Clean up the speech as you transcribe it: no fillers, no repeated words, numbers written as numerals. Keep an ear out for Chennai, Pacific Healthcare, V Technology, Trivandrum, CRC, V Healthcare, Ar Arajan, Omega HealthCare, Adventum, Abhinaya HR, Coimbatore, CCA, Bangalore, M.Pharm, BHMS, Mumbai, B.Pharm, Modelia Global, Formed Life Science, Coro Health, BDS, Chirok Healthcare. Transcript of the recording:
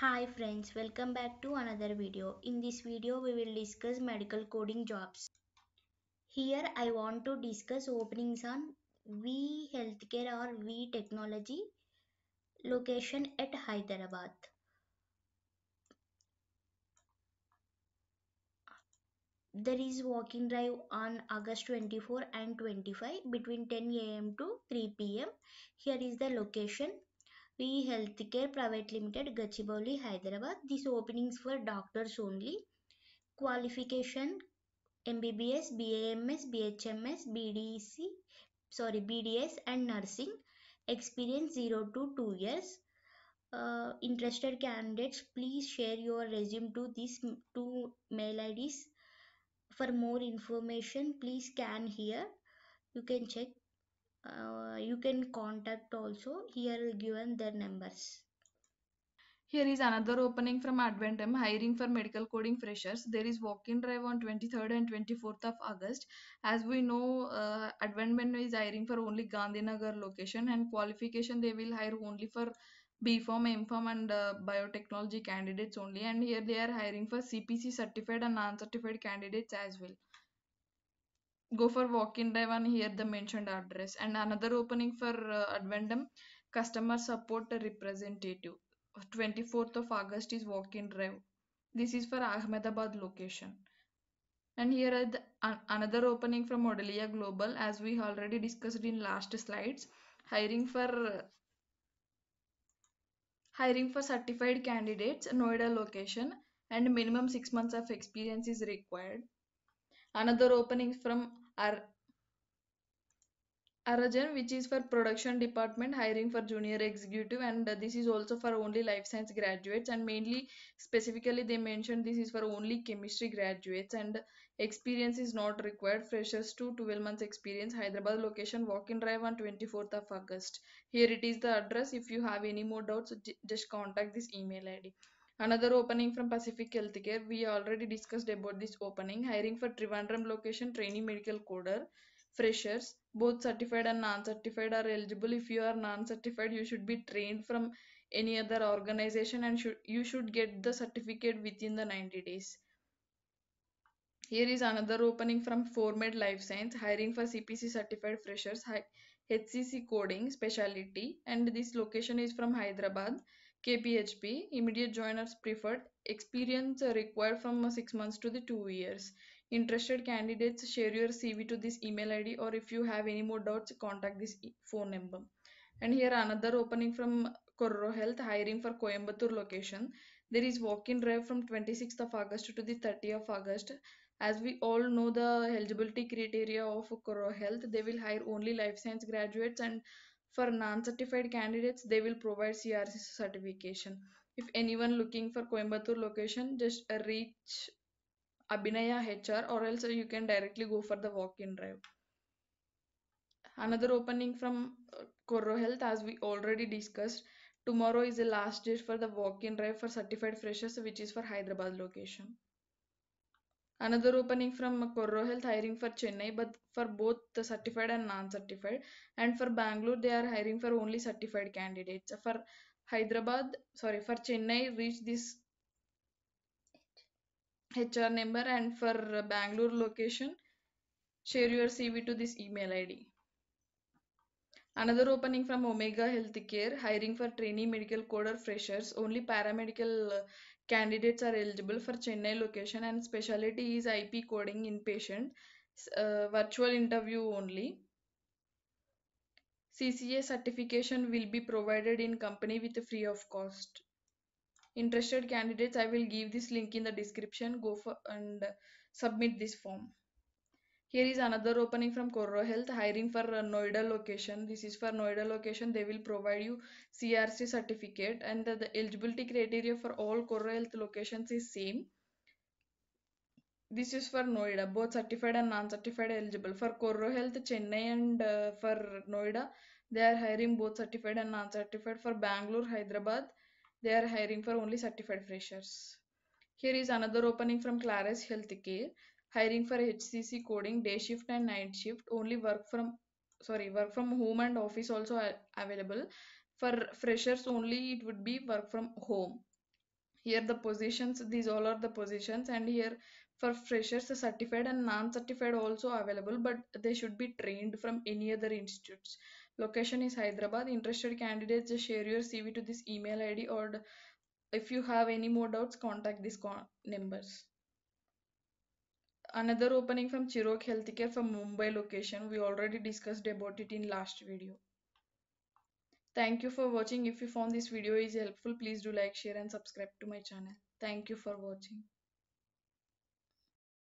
Hi friends, welcome back to another video. In this video we will discuss medical coding jobs. Here I want to discuss openings on V Healthcare or V Technology location at Hyderabad. There is walk-in drive on August 24 and 25 between 10 AM to 3 PM. Here is the location. V Healthcare Private Limited, Gachibowli, Hyderabad. These openings for doctors only. Qualification MBBS, BAMS, BHMS, BDS and nursing. Experience 0 to 2 years. Interested candidates, please share your resume to these two mail IDs. For more information, please scan here. You can check. You can contact also. Here given their numbers. Here is another opening from Adventum, hiring for medical coding freshers. There is walk-in drive on 23rd and 24th of August. As we know, Adventum is hiring for only Gandhinagar location, and qualification they will hire only for B.Pharm, M.Pharm and biotechnology candidates only. And here they are hiring for CPC certified and non-certified candidates as well. Go for walk-in drive on here the mentioned address. And another opening for Adventum, customer support representative. 24th of August is walk-in drive. This is for Ahmedabad location. And here are another opening from Modelia Global, as we already discussed in last slides. Hiring for certified candidates, Noida location, and minimum 6 months of experience is required. Another opening from Ar Arajan, which is for production department, hiring for junior executive, and this is also for only life science graduates, and mainly specifically they mentioned this is for only chemistry graduates, and experience is not required. Freshers to 12 months experience. Hyderabad location, walk-in drive on 24th of August. Here it is the address. If you have any more doubts, just contact this email ID. Another opening from Pacific Healthcare. We already discussed about this opening. Hiring for Trivandrum location, trainee medical coder. Freshers, both certified and non-certified are eligible. If you are non-certified, you should be trained from any other organization and you should get the certificate within the 90 days. Here is another opening from Formed Life Science, hiring for CPC certified freshers, HCC coding specialty, and this location is from Hyderabad, KPHP, immediate joiners preferred, experience required from 6 months to the 2 years. Interested candidates, share your CV to this email ID, or if you have any more doubts, contact this phone number. And here another opening from Coro Health, hiring for Coimbatore location. There is walk-in drive from 26th of August to the 30th of August. As we all know the eligibility criteria of Coro Health, they will hire only life science graduates, and for non-certified candidates, they will provide CRC certification. If anyone looking for Coimbatore location, just reach Abhinaya HR, or else you can directly go for the walk-in drive. Another opening from Coro Health, as we already discussed. Tomorrow is the last date for the walk-in drive for certified freshers, which is for Hyderabad location. Another opening from Coro Health, hiring for Chennai, but for both the certified and non-certified. And for Bangalore, they are hiring for only certified candidates. For Chennai, reach this HR number, and for Bangalore location, share your CV to this email ID. Another opening from Omega HealthCare, hiring for trainee medical coder freshers. Only paramedical candidates are eligible for Chennai location, and specialty is IP coding inpatient, virtual interview only. CCA certification will be provided in company with free of cost. Interested candidates, I will give this link in the description. Go for and submit this form. Here is another opening from Coro Health, hiring for Noida location. This is for Noida location. They will provide you CRC certificate, and the eligibility criteria for all Coro Health locations is same. This is for Noida, both certified and non-certified eligible. For Coro Health, Chennai, and for Noida, they are hiring both certified and non-certified. For Bangalore, Hyderabad, they are hiring for only certified freshers. Here is another opening from Claris Healthcare, hiring for HCC coding, day shift and night shift. Only work from home and office also available. For freshers only, it would be work from home. Here the positions, these all are the positions, and here for freshers, certified and non-certified also available, but they should be trained from any other institutes. Location is Hyderabad. Interested candidates, just share your CV to this email ID, or if you have any more doubts, contact these numbers. Another opening from Chirok Healthcare from Mumbai location. We already discussed about it in last video. Thank you for watching. If you found this video is helpful, please do like, share and subscribe to my channel. Thank you for watching.